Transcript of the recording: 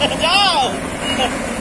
No!